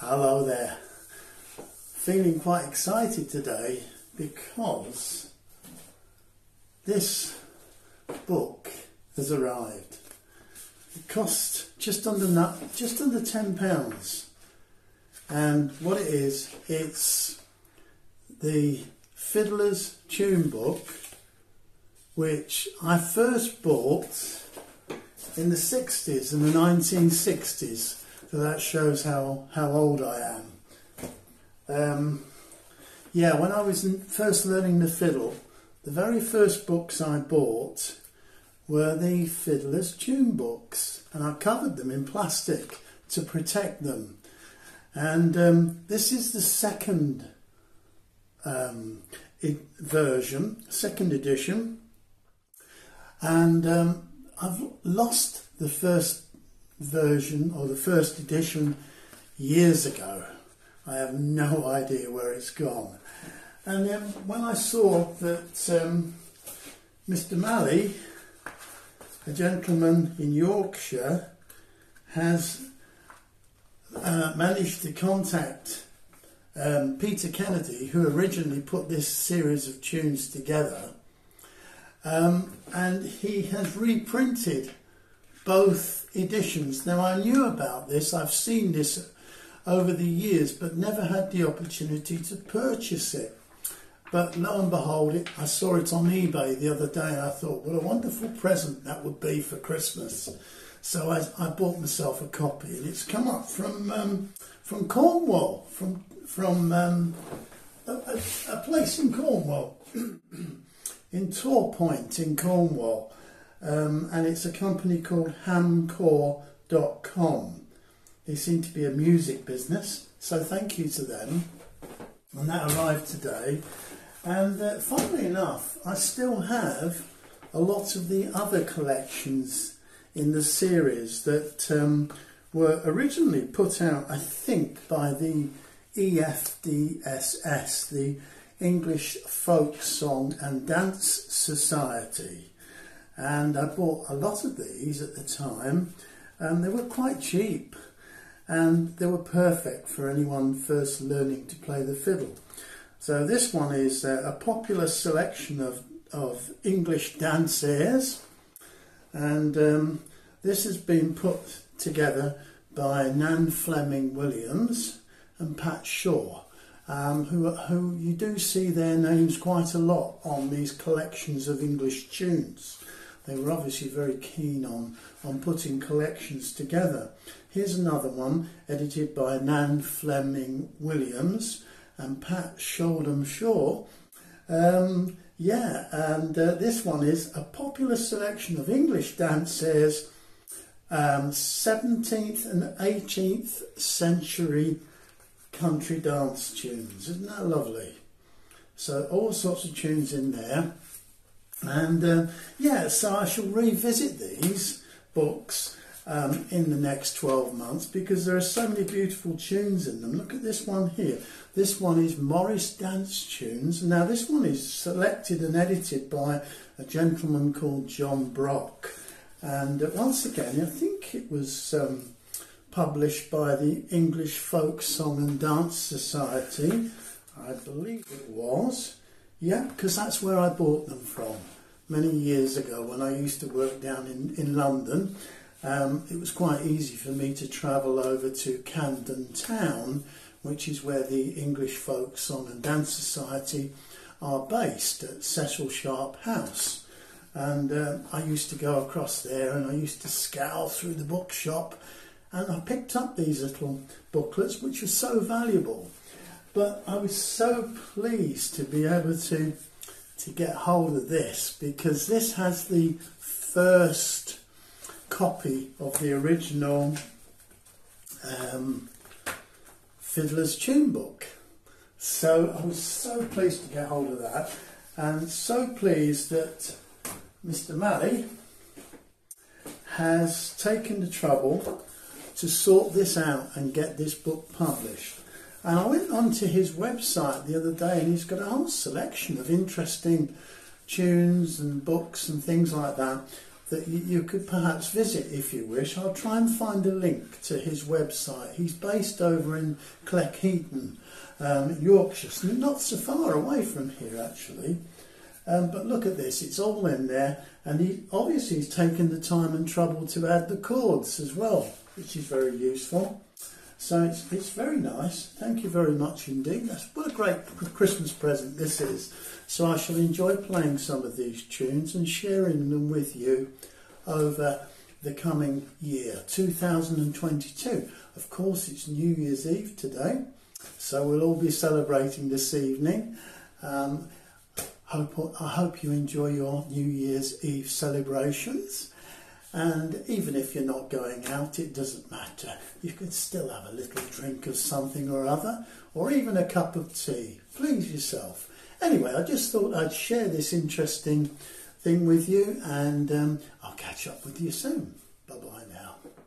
Hello there. Feeling quite excited today because this book has arrived. It cost just under £10, and what it is, it's the Fiddler's Tune book, which I first bought in the 60s, in the 1960s, so that shows how old I am. Yeah, when I was first learning the fiddle, the very first books I bought were the Fiddler's Tune books, and I covered them in plastic to protect them. And this is the second version, second edition, and I've lost the first version or the first edition years ago. I have no idea where it's gone. And when I saw that Mr. Malley, a gentleman in Yorkshire, has managed to contact Peter Kennedy, who originally put this series of tunes together, and he has reprinted both editions. Now, I knew about this, I've seen this over the years, but never had the opportunity to purchase it. But lo and behold, I saw it on eBay the other day, and I thought, what a wonderful present that would be for Christmas. So I bought myself a copy, and it's come up from Cornwall, from a place in Cornwall, in Torpoint in Cornwall. And it's a company called Hamcor.com. They seem to be a music business, so thank you to them. And that arrived today. And funnily enough, I still have a lot of the other collections in the series that were originally put out, I think, by the EFDSS, the English Folk Song and Dance Society. And I bought a lot of these at the time, and they were quite cheap, and they were perfect for anyone first learning to play the fiddle. So this one is a popular selection of English dance airs, and this has been put together by Nan Fleming Williams and Pat Shaw, who you do see their names quite a lot on these collections of English tunes. They were obviously very keen on putting collections together. Here's another one, edited by Nan Fleming Williams and Pat Sholdham Shaw. Yeah, and this one is a popular selection of English dance airs, 17th and 18th century country dance tunes. Isn't that lovely? So all sorts of tunes in there. And yeah, so I shall revisit these books in the next 12 months because there are so many beautiful tunes in them. Look at this one here. This one is Morris Dance Tunes. Now this one is selected and edited by a gentleman called John Brock. And once again, I think it was published by the English Folk Song and Dance Society. I believe it was. Yeah, because that's where I bought them from many years ago when I used to work down in London. It was quite easy for me to travel over to Camden Town, which is where the English Folk Song and Dance Society are based, at Cecil Sharp House. And I used to go across there, and I used to scowl through the bookshop, and I picked up these little booklets, which are so valuable. But I was so pleased to be able to get hold of this, because this has the first copy of the original Fiddler's Tune book. So I was so pleased to get hold of that, and so pleased that Mr. Malley has taken the trouble to sort this out and get this book published. And I went onto his website the other day, and he's got a whole selection of interesting tunes and books and things like that that you could perhaps visit if you wish. I'll try and find a link to his website. He's based over in Cleckheaton, Yorkshire, so not so far away from here actually. But look at this, it's all in there, and he obviously has taken the time and trouble to add the chords as well, which is very useful. So it's very nice. Thank you very much indeed. That's, what a great Christmas present this is. So I shall enjoy playing some of these tunes and sharing them with you over the coming year, 2022. Of course, it's New Year's Eve today, so we'll all be celebrating this evening. I hope you enjoy your New Year's Eve celebrations, and even if you're not going out, it doesn't matter. You can still have a little drink of something or other, or even a cup of tea. Please yourself. Anyway, I just thought I'd share this interesting thing with you, and I'll catch up with you soon. Bye-bye now.